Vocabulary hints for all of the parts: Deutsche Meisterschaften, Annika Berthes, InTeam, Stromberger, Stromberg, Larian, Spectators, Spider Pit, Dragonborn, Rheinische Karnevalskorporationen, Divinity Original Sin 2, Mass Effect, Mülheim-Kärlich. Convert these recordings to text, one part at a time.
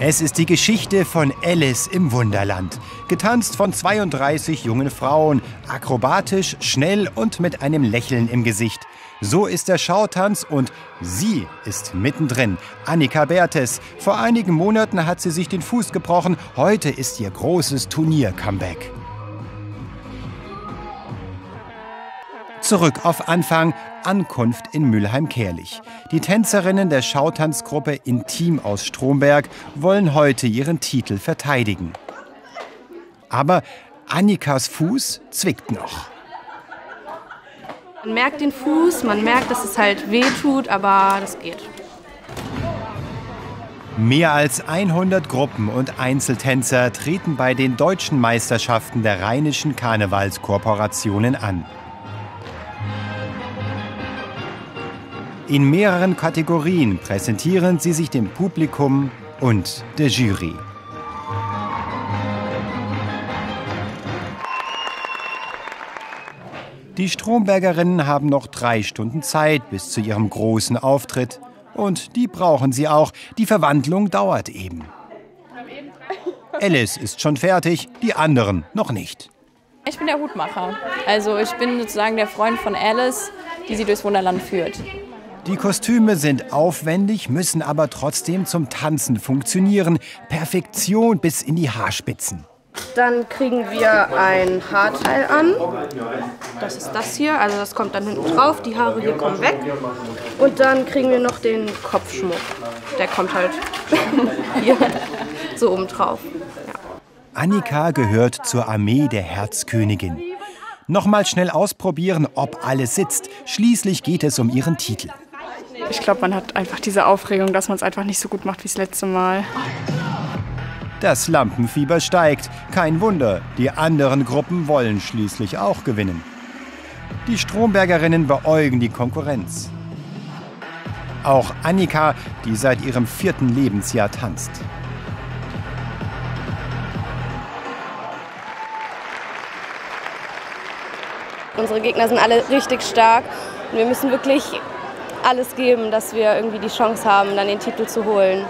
Es ist die Geschichte von Alice im Wunderland. Getanzt von 32 jungen Frauen, akrobatisch, schnell und mit einem Lächeln im Gesicht. So ist der Schautanz und sie ist mittendrin. Annika Berthes. Vor einigen Monaten hat sie sich den Fuß gebrochen. Heute ist ihr großes Turnier-Comeback. Zurück auf Anfang, Ankunft in Mülheim-Kärlich. Die Tänzerinnen der Schautanzgruppe InTeam aus Stromberg wollen heute ihren Titel verteidigen. Aber Annikas Fuß zwickt noch. Man merkt den Fuß, man merkt, dass es halt weh tut, aber das geht. Mehr als 100 Gruppen und Einzeltänzer treten bei den Deutschen Meisterschaften der Rheinischen Karnevalskorporationen an. In mehreren Kategorien präsentieren sie sich dem Publikum und der Jury. Die Strombergerinnen haben noch 3 Stunden Zeit bis zu ihrem großen Auftritt. Und die brauchen sie auch. Die Verwandlung dauert eben. Alice ist schon fertig, die anderen noch nicht. Ich bin der Hutmacher. Also ich bin sozusagen der Freund von Alice, die sie durchs Wunderland führt. Die Kostüme sind aufwendig, müssen aber trotzdem zum Tanzen funktionieren. Perfektion bis in die Haarspitzen. Dann kriegen wir ein Haarteil an. Das ist das hier, also das kommt dann hinten drauf, die Haare hier kommen weg. Und dann kriegen wir noch den Kopfschmuck. Der kommt halt hier so oben drauf. Ja. Annika gehört zur Armee der Herzkönigin. Nochmal schnell ausprobieren, ob alles sitzt. Schließlich geht es um ihren Titel. Ich glaube, man hat einfach diese Aufregung, dass man es einfach nicht so gut macht wie das letzte Mal. Das Lampenfieber steigt. Kein Wunder, die anderen Gruppen wollen schließlich auch gewinnen. Die Strombergerinnen beäugen die Konkurrenz. Auch Annika, die seit ihrem 4. Lebensjahr tanzt. Unsere Gegner sind alle richtig stark und wir müssen wirklich alles geben, dass wir irgendwie die Chance haben, dann den Titel zu holen.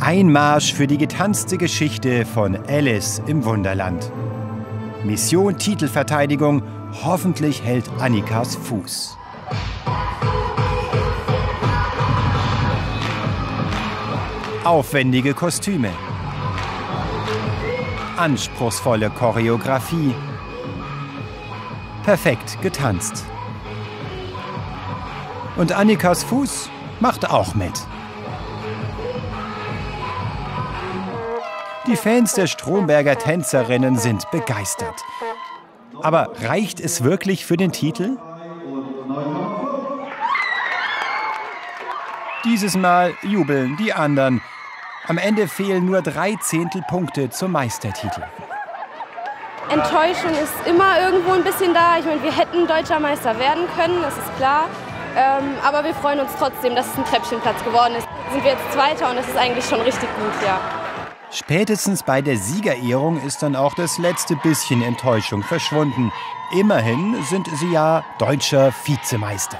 Einmarsch für die getanzte Geschichte von Alice im Wunderland. Mission Titelverteidigung. Hoffentlich hält Annikas Fuß. Aufwendige Kostüme. Anspruchsvolle Choreografie. Perfekt getanzt. Und Annikas Fuß macht auch mit. Die Fans der Stromberger Tänzerinnen sind begeistert. Aber reicht es wirklich für den Titel? Dieses Mal jubeln die anderen. Am Ende fehlen nur 3 Zehntelpunkte zum Meistertitel. Enttäuschung ist immer irgendwo ein bisschen da. Ich meine, wir hätten Deutscher Meister werden können, das ist klar. Aber wir freuen uns trotzdem, dass es ein Treppchenplatz geworden ist. Sind wir jetzt Zweiter und das ist eigentlich schon richtig gut, ja. Spätestens bei der Siegerehrung ist dann auch das letzte bisschen Enttäuschung verschwunden. Immerhin sind sie ja deutscher Vizemeister.